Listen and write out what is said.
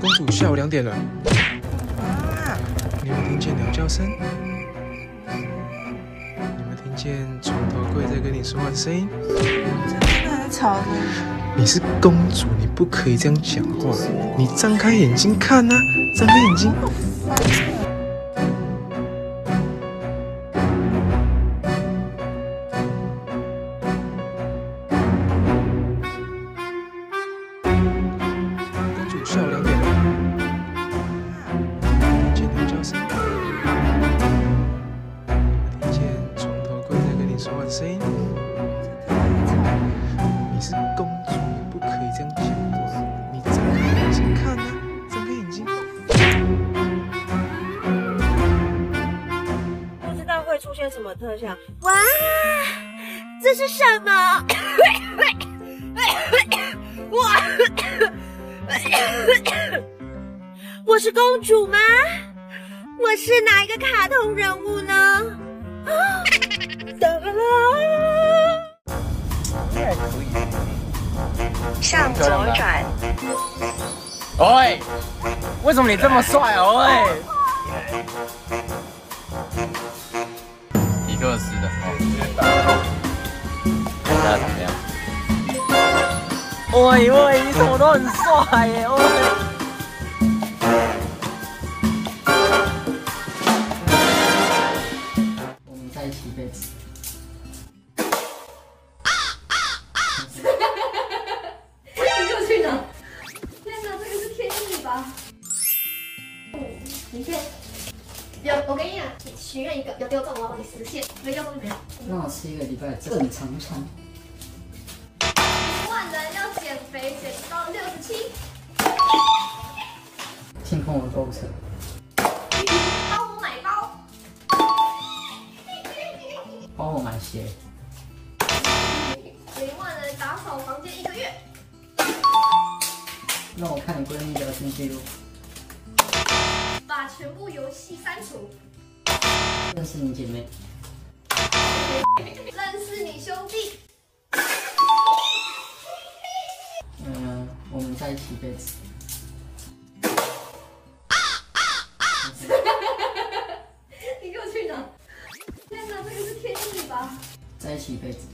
公主，下午2点了。啊！你们听见鸟叫声？你们听见床头柜在跟你说话的声音？真的很吵的。你是公主，你不可以这样讲话。你张开眼睛看啊，张开眼睛。 下午2点了，听见鸟叫声，听见床头柜在跟你说话的声音。你是公主，你不可以这样讲话。你睁开眼睛看啊，睁开眼睛。不知道会出现什么特效？哇，这是什么？哇！ 我是公主吗？我是哪一个卡通人物呢？啊！怎么了？向左转。喂，为什么你这么帅啊？喂，皮克斯的哦，看一下怎么样？ 喂喂，你怎么都很帅耶！喂，我们在一起一辈子。你又去哪？天哪，这个是天意吧？你看，有我跟你讲，你许愿一个，有给我中，我要帮你实现；没中就没有。让我吃1个礼拜正常餐。 减到67，清空我的购物车，帮我买包，帮我买鞋，0万人打扫房间1个月，让我看你闺蜜聊天记录，把全部游戏删除，认识你姐妹，认识你兄弟。 我们在一起一辈子。你给我去哪？天哪，这个是天意吧？在一起一辈子。